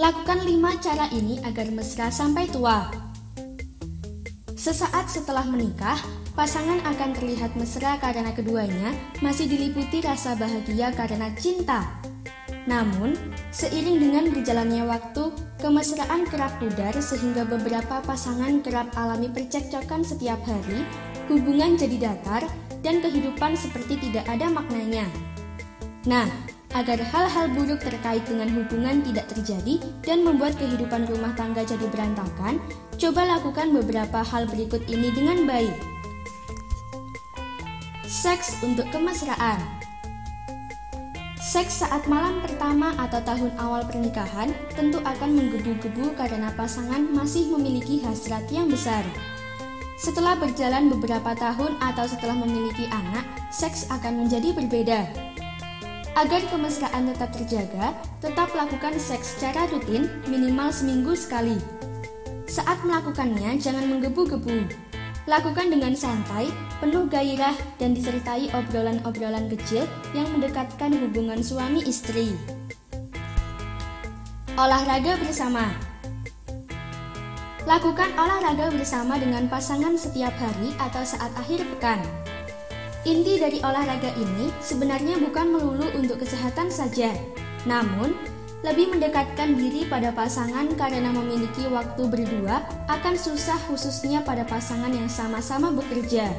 Lakukan 5 cara ini agar mesra sampai tua. Sesaat setelah menikah, pasangan akan terlihat mesra karena keduanya masih diliputi rasa bahagia karena cinta. Namun, seiring dengan berjalannya waktu, kemesraan kerap pudar sehingga beberapa pasangan kerap alami percekcokan setiap hari, hubungan jadi datar, dan kehidupan seperti tidak ada maknanya. Nah, agar hal-hal buruk terkait dengan hubungan tidak terjadi dan membuat kehidupan rumah tangga jadi berantakan, coba lakukan beberapa hal berikut ini dengan baik. Seks untuk kemesraan. Seks saat malam pertama atau tahun awal pernikahan tentu akan menggebu-gebu karena pasangan masih memiliki hasrat yang besar. Setelah berjalan beberapa tahun atau setelah memiliki anak, seks akan menjadi berbeda. Agar kemesraan tetap terjaga, tetap lakukan seks secara rutin minimal seminggu sekali. Saat melakukannya, jangan menggebu-gebu. Lakukan dengan santai, penuh gairah, dan disertai obrolan-obrolan kecil yang mendekatkan hubungan suami istri. Olahraga bersama. Lakukan olahraga bersama dengan pasangan setiap hari atau saat akhir pekan. Inti dari olahraga ini sebenarnya bukan melulu untuk kesehatan saja, namun lebih mendekatkan diri pada pasangan karena memiliki waktu berdua akan susah khususnya pada pasangan yang sama-sama bekerja.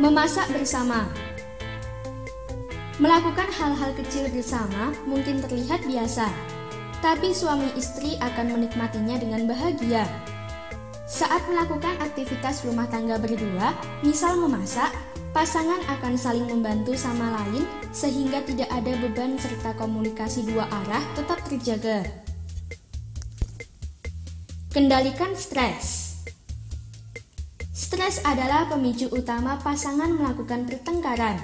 Memasak bersama. Melakukan hal-hal kecil bersama mungkin terlihat biasa, tapi suami istri akan menikmatinya dengan bahagia. Saat melakukan aktivitas rumah tangga berdua, misal memasak, pasangan akan saling membantu sama lain sehingga tidak ada beban serta komunikasi dua arah tetap terjaga. Kendalikan stres. Stres adalah pemicu utama pasangan melakukan pertengkaran.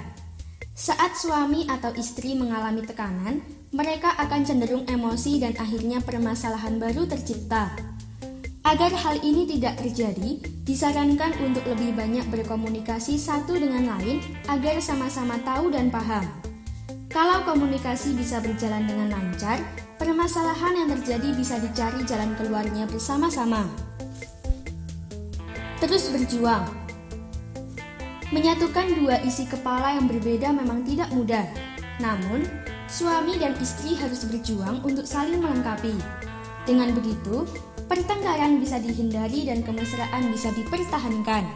Saat suami atau istri mengalami tekanan, mereka akan cenderung emosi dan akhirnya permasalahan baru tercipta. Agar hal ini tidak terjadi, disarankan untuk lebih banyak berkomunikasi satu dengan lain agar sama-sama tahu dan paham. Kalau komunikasi bisa berjalan dengan lancar, permasalahan yang terjadi bisa dicari jalan keluarnya bersama-sama. Terus berjuang. Menyatukan dua isi kepala yang berbeda memang tidak mudah. Namun, suami dan istri harus berjuang untuk saling melengkapi. Dengan begitu, pertengkaran bisa dihindari dan kemesraan bisa dipertahankan.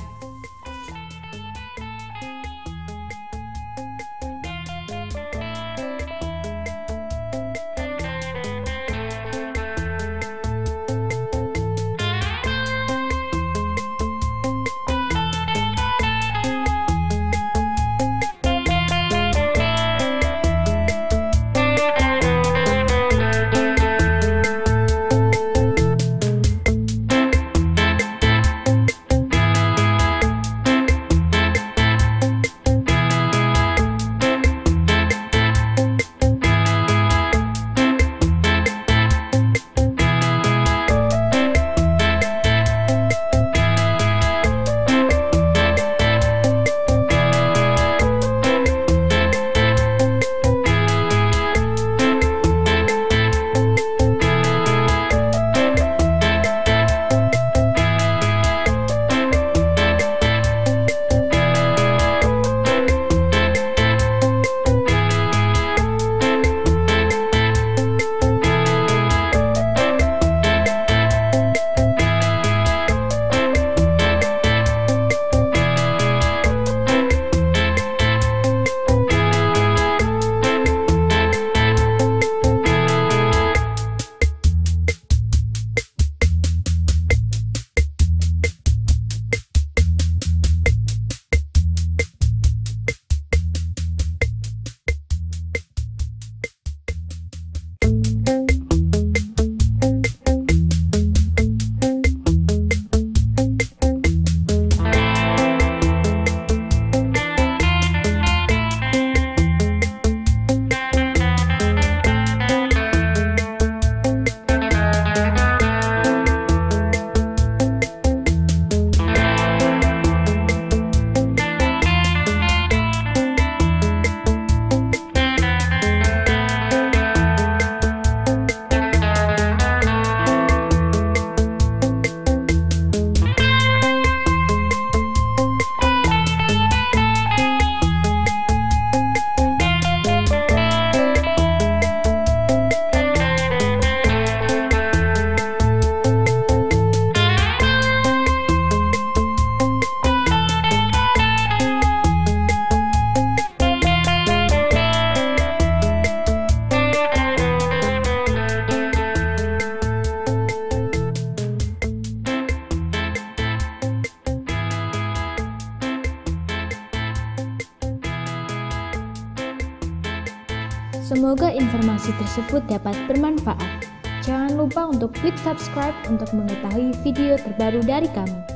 Semoga informasi tersebut dapat bermanfaat. Jangan lupa untuk klik subscribe untuk mengetahui video terbaru dari kami.